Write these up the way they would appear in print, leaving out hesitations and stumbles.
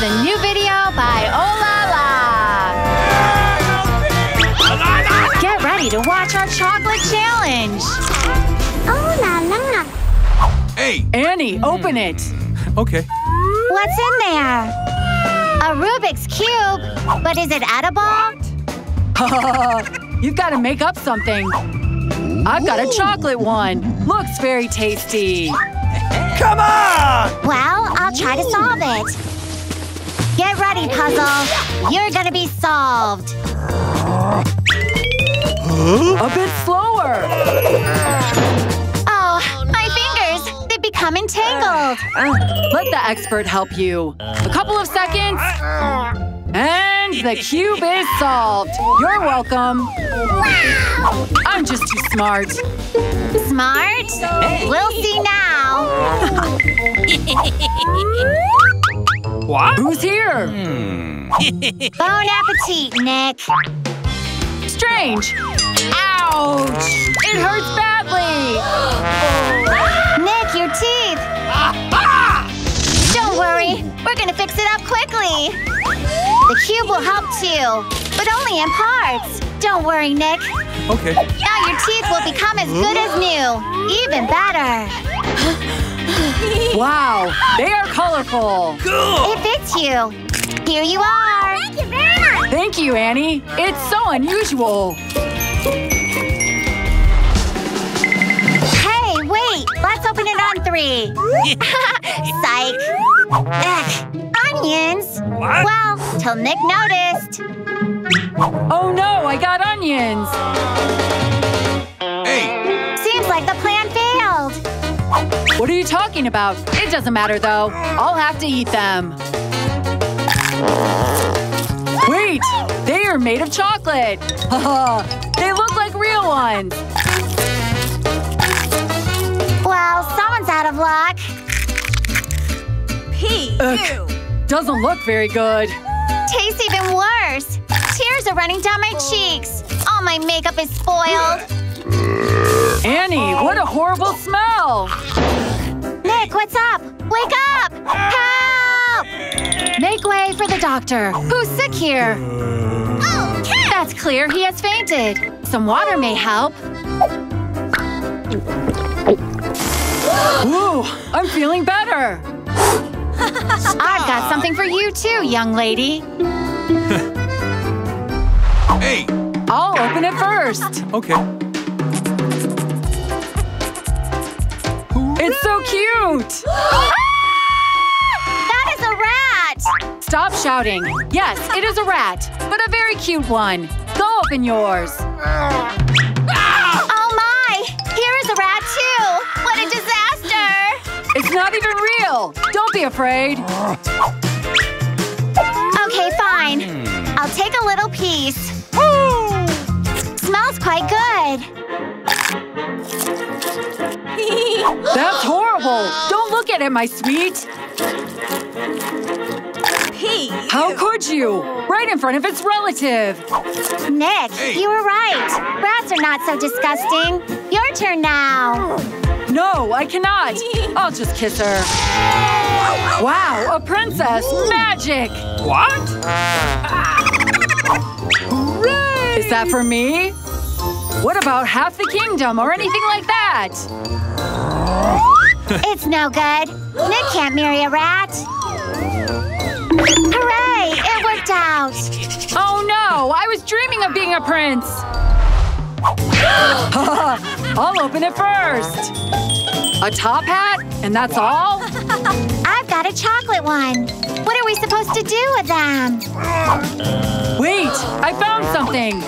the new video by Olala. Get ready to watch our chocolate challenge. Olala. Hey, Annie, open it. Okay. What's in there? A Rubik's Cube, but is it edible? You've got to make up something. I've got a chocolate one. Looks very tasty. Come on! Well, I'll try to solve it. Get ready, puzzle. You're gonna be solved. A bit slower. Oh, my fingers. They become entangled. Let the expert help you. A couple of seconds. And the cube is solved. You're welcome. Wow! I'm just too smart. Smart? We'll see now. What? Who's here? Bon appetit, Nick. Strange. Ouch! It hurts badly. Nick, your teeth. Don't worry. We're gonna fix it up quickly. The cube will help too, but only in parts. Don't worry, Nick. Okay. Now your teeth will become as good as new. Even better. Wow, they are colorful. Cool. It fits you. Here you are. Thank you very much. Thank you, Annie. It's so unusual. Hey, wait. Let's open it on 3. Psych. Ugh. Onions. What? Well, till Nick noticed. Oh no, I got onions! Hey! Seems like the plan failed! What are you talking about? It doesn't matter though. I'll have to eat them. Wait! They are made of chocolate! They look like real ones! Well, someone's out of luck. Ugh, doesn't look very good. Tastes even worse. Tears are running down my cheeks. All my makeup is spoiled. Annie, what a horrible smell! Nick, what's up? Wake up! Help! Make way for the doctor. Who's sick here? Okay. That's clear. He has fainted. Some water may help. Ooh, I'm feeling better. I've got something for you too, young lady. Hey! I'll open it first. Okay. It's so cute! That is a rat! Stop shouting. Yes, it is a rat, but a very cute one. Go open yours. Oh my! Here is a rat too! What a disaster! It's not even real! Don't be afraid. Okay, fine. I'll take a little piece. Woo! Smells quite good. That's horrible. Don't look at it, my sweet. How could you? Right in front of its relative. Nick, you were right. Rats are not so disgusting. Your turn now. No, I cannot. I'll just kiss her. Wow, a princess. Magic. What? Is that for me? What about half the kingdom or anything like that? It's no good. Nick can't marry a rat. Hooray! It worked out. Oh no! I was dreaming of being a prince. I'll open it first. A top hat? And that's all? I've got a chocolate one. What are we supposed to do with them? Wait, I found something.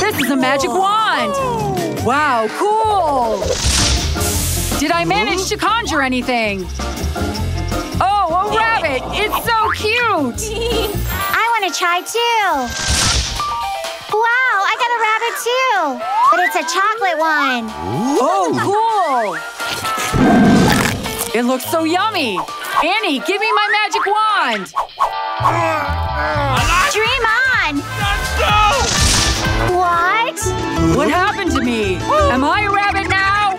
This is a magic wand. Wow, cool. Did I manage to conjure anything? Oh, a rabbit. It's so cute. I want to try too. Wow, I got a rabbit too. But it's a chocolate one. Oh, cool. It looks so yummy. Annie, give me my magic wand. Dream on. What? What happened to me? Am I a rabbit now?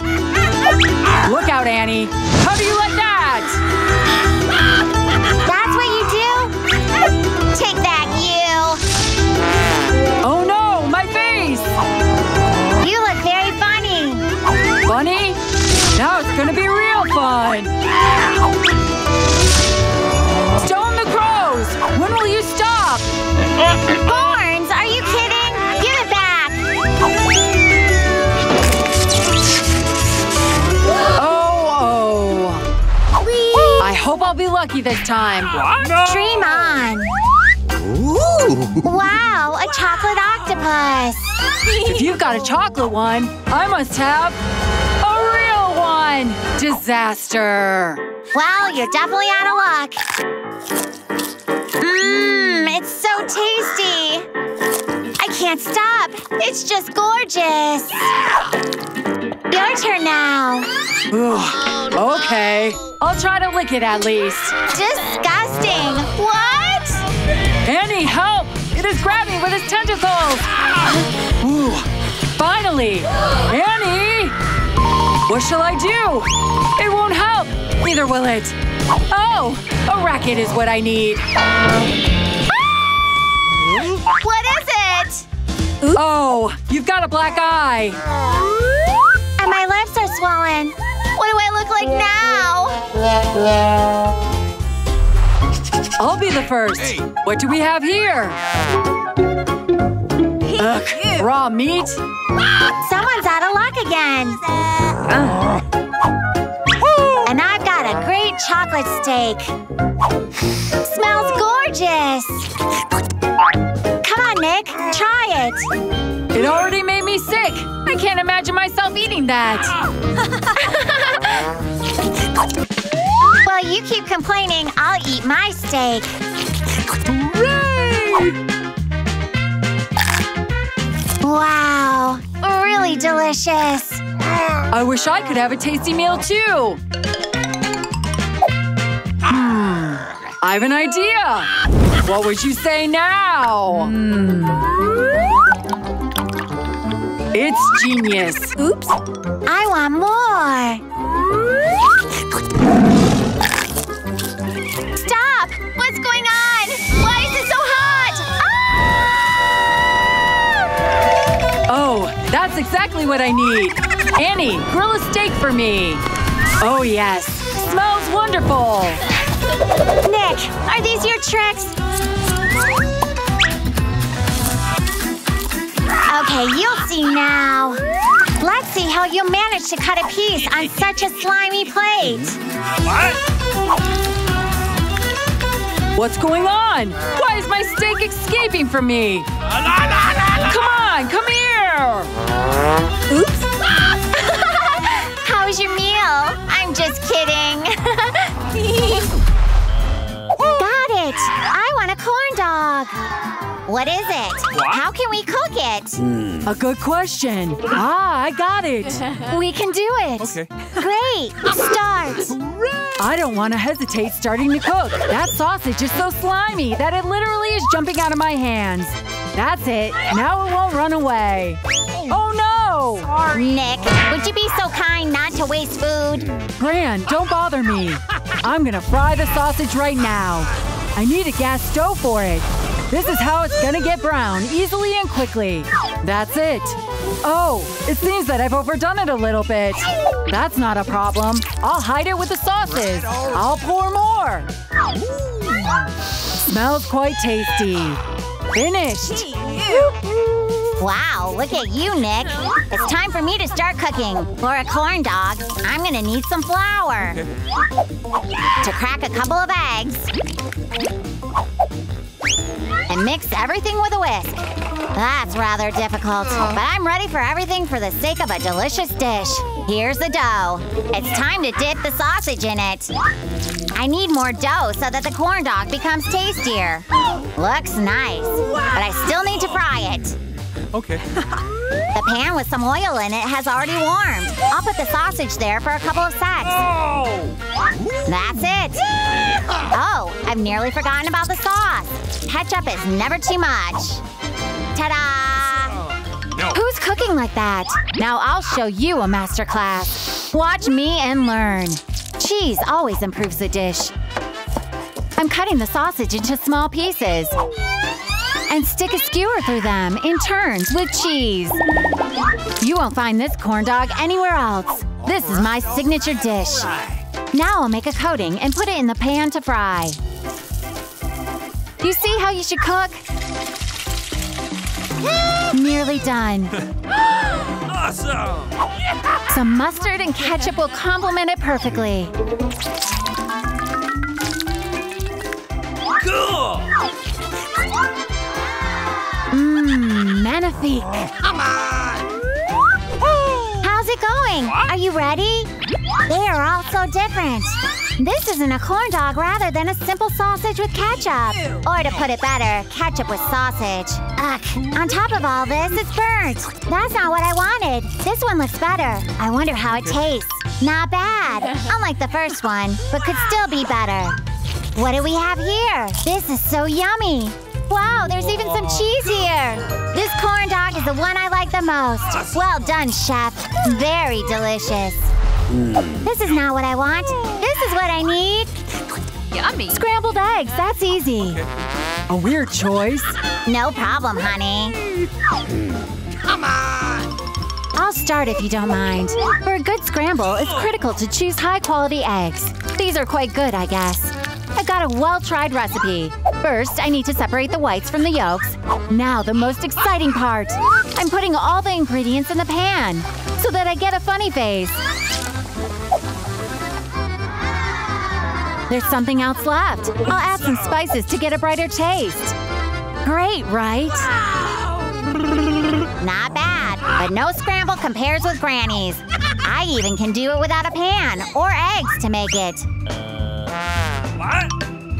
Look out, Annie. How do you like that? That's what you do? hope I'll be lucky this time. What? No. Dream on. Ooh. Wow, a chocolate octopus. If you've got a chocolate one, I must have a real one. Disaster. Well, you're definitely out of luck. Mmm, it's so tasty. I can't stop. It's just gorgeous. Yeah. Your turn now. Ugh. Okay. I'll try to lick it at least. Disgusting. What? Annie, help! It is grabbing with its tentacles. Ooh. Finally. Annie! What shall I do? It won't help. Neither will it. Oh, a racket is what I need. Ah! What is it? Oops. Oh, you've got a black eye. And my lips are swollen. What do I look like now? I'll be the first. Hey. What do we have here? Ugh, raw meat? Someone's out of luck again. And I've got a great chocolate steak. Smells gorgeous. Come on, Nick. Try it. It already made me sick. I can't imagine myself eating that. Well, you keep complaining. I'll eat my steak. Hooray! Wow. Really delicious. I wish I could have a tasty meal, too. I have an idea. What would you say now? It's genius. Oops. I want more. Stop! What's going on? Why is it so hot? Ah! Oh, that's exactly what I need. Annie, grill a steak for me. Oh, yes. Smells wonderful. Nick, are these your tricks? Okay, you'll see now. Let's see how you manage to cut a piece on such a slimy plate. What? What's going on? Why is my steak escaping from me? Come on, come here! Oops. How was your meal? I'm just kidding. I want a corn dog. What is it? What? How can we cook it? A good question. Ah, I got it. We can do it. Okay. Great. Start. I don't want to hesitate starting to cook. That sausage is so slimy that it literally is jumping out of my hands. That's it. Now it won't run away. Oh, no. Nick, would you be so kind not to waste food? Gran, don't bother me. I'm gonna fry the sausage right now. I need a gas stove for it. This is how it's gonna get brown, easily and quickly. That's it. Oh, it seems that I've overdone it a little bit. That's not a problem. I'll hide it with the sauces. I'll pour more. Smells quite tasty. Finished. Wow, look at you, Nick. It's time for me to start cooking. For a corn dog, I'm gonna need some flour. To crack a couple of eggs. And mix everything with a whisk. That's rather difficult, but I'm ready for everything for the sake of a delicious dish. Here's the dough. It's time to dip the sausage in it. I need more dough so that the corn dog becomes tastier. Looks nice, but I still need to fry it. Okay. The pan with some oil in it has already warmed. I'll put the sausage there for a couple of secs. Oh. That's it. Oh, I've nearly forgotten about the sauce. Ketchup is never too much. Ta-da! No. Who's cooking like that? Now I'll show you a masterclass. Watch me and learn. Cheese always improves the dish. I'm cutting the sausage into small pieces. And stick a skewer through them in turns with cheese. You won't find this corn dog anywhere else. This is my signature dish. Now I'll make a coating and put it in the pan to fry. You see how you should cook? Nearly done. Awesome! Some mustard and ketchup will complement it perfectly. Manaphy. Come on! How's it going? Are you ready? They are all so different. This isn't a corn dog rather than a simple sausage with ketchup. Or to put it better, ketchup with sausage. Ugh. On top of all this, it's burnt. That's not what I wanted. This one looks better. I wonder how it tastes. Not bad. Unlike the first one, but could still be better. What do we have here? This is so yummy. Wow, there's even some cheese here. This corn dog is the one I like the most. Well done, chef. Very delicious. This is not what I want. This is what I need. Yummy. Scrambled eggs, that's easy. Okay. A weird choice. No problem, honey. Come on. I'll start if you don't mind. For a good scramble, it's critical to choose high-quality eggs. These are quite good, I guess. I've got a well-tried recipe. First, I need to separate the whites from the yolks. Now the most exciting part. I'm putting all the ingredients in the pan so that I get a funny face. There's something else left. I'll add some spices to get a brighter taste. Great, right? Not bad, but no scramble compares with Granny's. I even can do it without a pan or eggs to make it. What?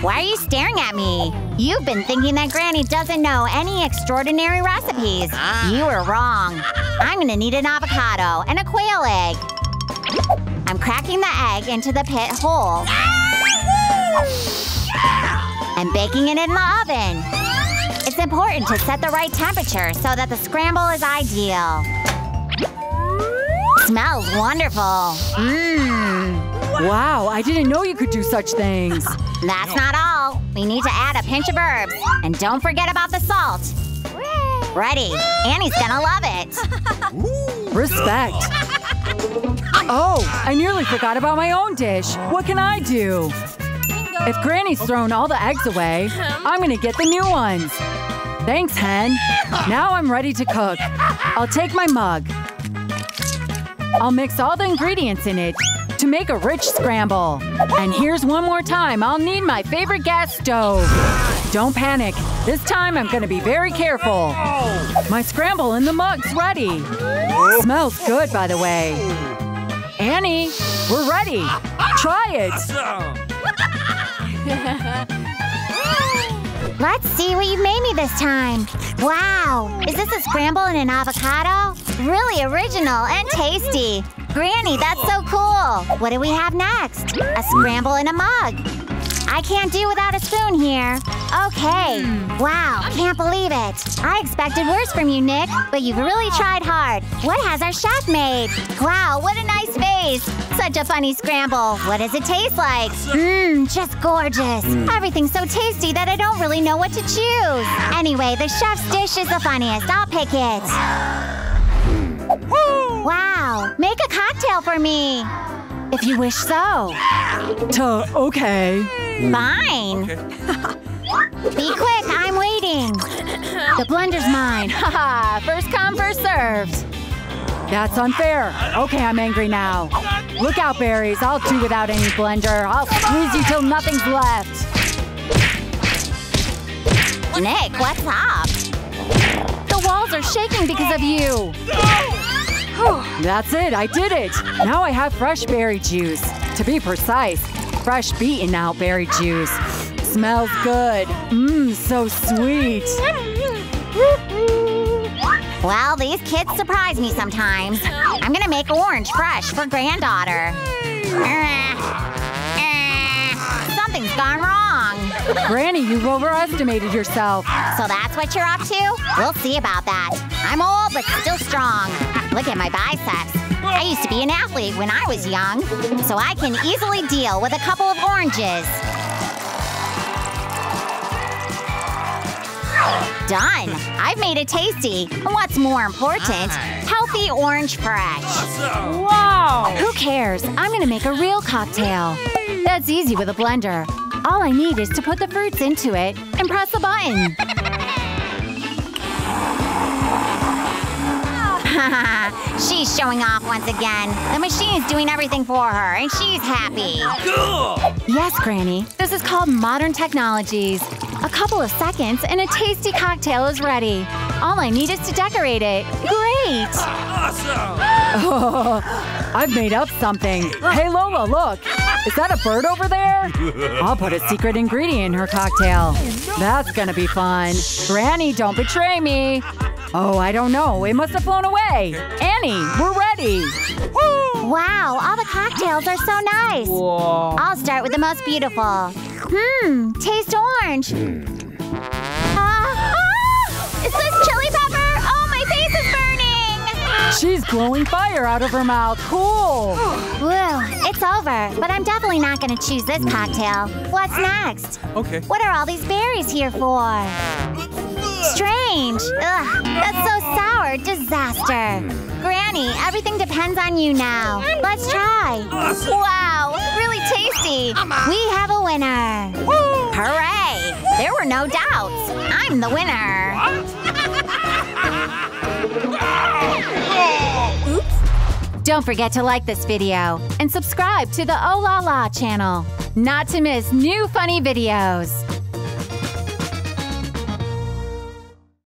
Why are you staring at me? You've been thinking that Granny doesn't know any extraordinary recipes. You were wrong. I'm gonna need an avocado and a quail egg. I'm cracking the egg into the pit hole. And baking it in the oven. It's important to set the right temperature so that the scramble is ideal. Smells wonderful. Wow, I didn't know you could do such things. That's not all. We need to add a pinch of herbs. And don't forget about the salt. Ready. Annie's gonna love it. Respect. Oh, I nearly forgot about my own dish. What can I do? If Granny's thrown all the eggs away, I'm gonna get the new ones. Thanks, Hen. Now I'm ready to cook. I'll take my mug. I'll mix all the ingredients in it to make a rich scramble. And here's one more time, I'll need my favorite gas stove. Don't panic. This time I'm gonna be very careful. My scramble in the mug's ready. It smells good, by the way. Annie, we're ready. Try it. Let's see what you made me this time. Wow, is this a scramble and an avocado? Really original and tasty. Granny, that's so cool! What do we have next? A scramble in a mug. I can't do without a spoon here. Okay. Wow, can't believe it. I expected worse from you, Nick, but you've really tried hard. What has our chef made? Wow, what a nice face. Such a funny scramble. What does it taste like? Just gorgeous. Everything's so tasty that I don't really know what to choose. Anyway, the chef's dish is the funniest. I'll pick it. Wow, make a cocktail for me. If you wish so. Okay. Fine. Okay. Be quick, I'm waiting. The blender's mine. Haha, first come, first served. That's unfair. Okay, I'm angry now. Look out, berries. I'll do without any blender. I'll squeeze you till nothing's left. Nick, what's up? The walls are shaking because of you. That's it, I did it! Now I have fresh berry juice. To be precise, fresh beaten out berry juice. Smells good. So sweet. Well, these kids surprise me sometimes. I'm gonna make orange fresh for granddaughter. Something's gone wrong. Granny, you've overestimated yourself. So that's what you're up to? We'll see about that. I'm old, but still strong. Look at my biceps. I used to be an athlete when I was young, so I can easily deal with a couple of oranges. Done. I've made it tasty. What's more important, healthy orange fresh. Wow! Who cares? I'm gonna make a real cocktail. That's easy with a blender. All I need is to put the fruits into it and press the button. She's showing off once again. The machine's doing everything for her, and she's happy. Cool. Yes, Granny. This is called modern technologies. A couple of seconds and a tasty cocktail is ready. All I need is to decorate it. Great! Awesome! Oh, I've made up something. Hey, Lola, look! Is that a bird over there? I'll put a secret ingredient in her cocktail. That's gonna be fun. Granny, don't betray me! Oh, I don't know. It must have flown away. Annie, we're ready! Woo! Wow, all the cocktails are so nice. Whoa. I'll start with the most beautiful. Taste orange. Is this chili pepper? Oh, my face is burning! She's blowing fire out of her mouth. Cool. Woo, it's over. But I'm definitely not going to choose this cocktail. What's next? Okay. What are all these berries here for? Strange! Ugh, that's so sour. Disaster. Granny, everything depends on you now. Let's try. Wow, really tasty. We have a winner. Hooray! There were no doubts. I'm the winner. Oops. Don't forget to like this video and subscribe to the Olala channel not to miss new funny videos.